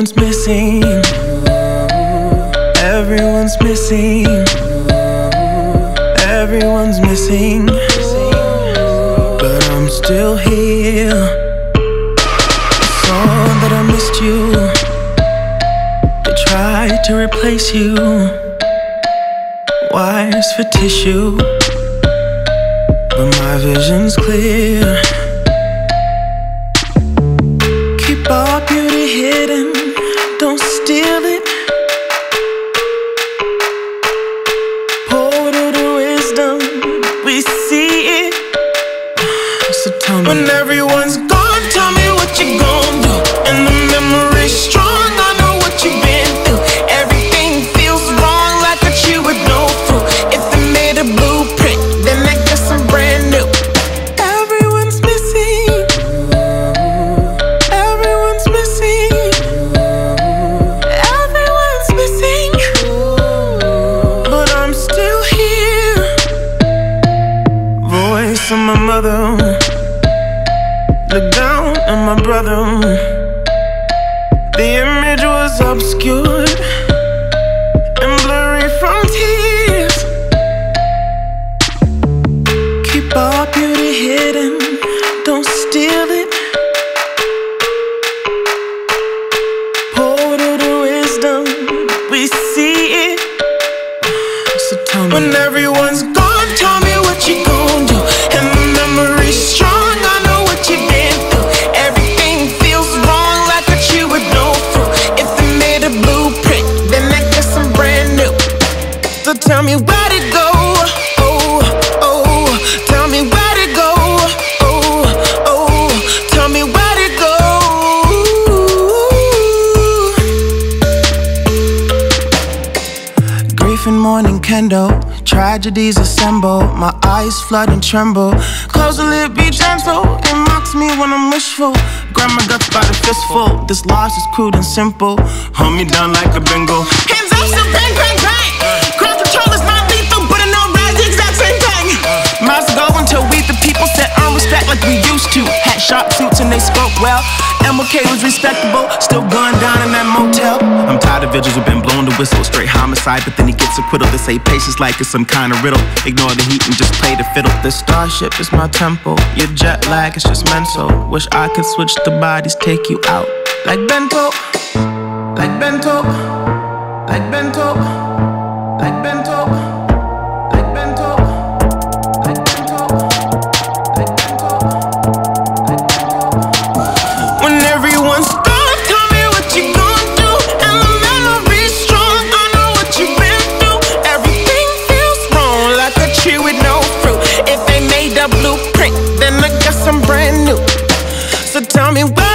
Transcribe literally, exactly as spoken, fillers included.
Everyone's missing. Everyone's missing. Everyone's missing. But I'm still here. It's all that I missed you. They tried to replace you. Wires for tissue. But my vision's clear. Keep our beauty hidden, don't steal it. Portal to wisdom, we see it. So tell me, when everyone's gone, tell me what you gon' do. And the memory's strong, I know what you've been through. Everything feels wrong, like what you would go through. If they made a blueprint, then I guess I'm brand new. Everyone's missing. Voice of my mother, look down on my brother. The image was obscured and blurry from tears. Keep our beauty hidden, don't steal it. Portal to wisdom, we see it. So tell me, when everyone's gone, tell me what you gon'. So tell me where'd it go, oh, oh. Tell me where'd it go, oh, oh. Tell me where'd it go. Grief and mourning kindle, tragedies assemble. My eyes flood and tremble. Close the lid, be gentle. It mocks me when I'm wishful. Grab my guts by the fistful. This loss is crude and simple. Hold me down like a bingo. Hands up, so bang, bang, bang. Like we used to, had sharp suits and they spoke well. M L K was respectable, still gunned down in that motel. I'm tired of vigils, we've been blowing the whistle. Straight homicide, but then he gets acquittal. They say patience like it's some kind of riddle. Ignore the heat and just play the fiddle. This starship is my temple, your jet lag is just mental. Wish I could switch the bodies, take you out. Like bento, like bento, like bento, like bento, like bento. Blueprint, then I guess I'm brand new. So tell me why.